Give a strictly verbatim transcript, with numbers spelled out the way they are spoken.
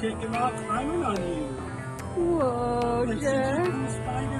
Check him out climbing on you. Whoa, Jack.